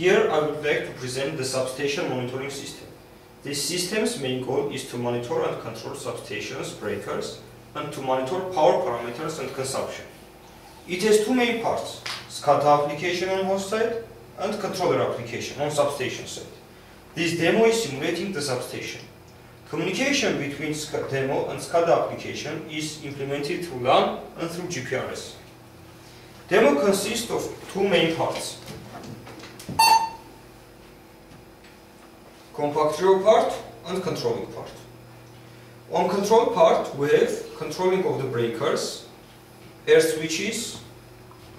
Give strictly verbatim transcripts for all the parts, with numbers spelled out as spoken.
Here I would like to present the substation monitoring system. This system's main goal is to monitor and control substations, breakers, and to monitor power parameters and consumption. It has two main parts, SCADA application on host side and controller application on substation side. This demo is simulating the substation. Communication between demo and SCADA application is implemented through LAN and through G P R S. Demo consists of two main parts. Compact row part and controlling part. On control part we have controlling of the breakers, air switches,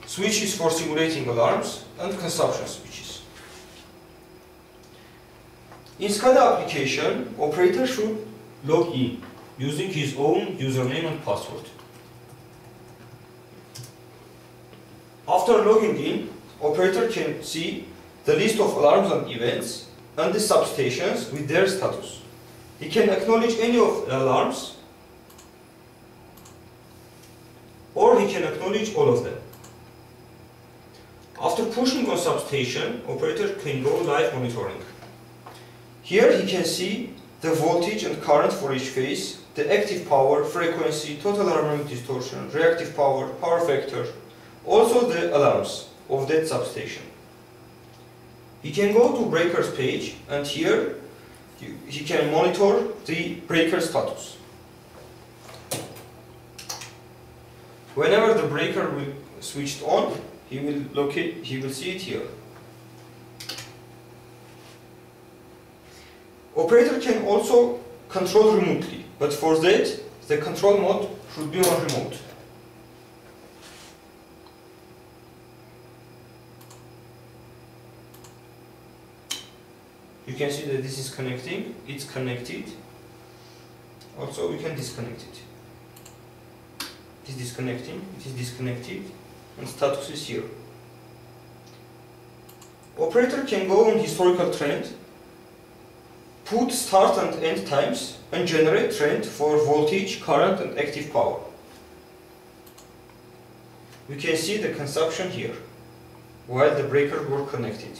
switches for simulating alarms and consumption switches. In SCADA application, operator should log in using his own username and password. After logging in, operator can see the list of alarms and events and the substations with their status. He can acknowledge any of the alarms, or he can acknowledge all of them. After pushing on substation, operator can go live monitoring. Here he can see the voltage and current for each phase, the active power, frequency, total harmonic distortion, reactive power, power factor, also the alarms of that substation. He can go to breakers page, and here he can monitor the breaker status. Whenever the breaker will switched on, he will locate, he will see it here. Operator can also control remotely, but for that the control mode should be on remote. You can see that this is connecting, it's connected. Also we can disconnect it. It is disconnecting, it is disconnected, and status is here. Operator can go on historical trend, put start and end times, and generate trend for voltage, current and active power. We can see the consumption here, while the breakers were connected.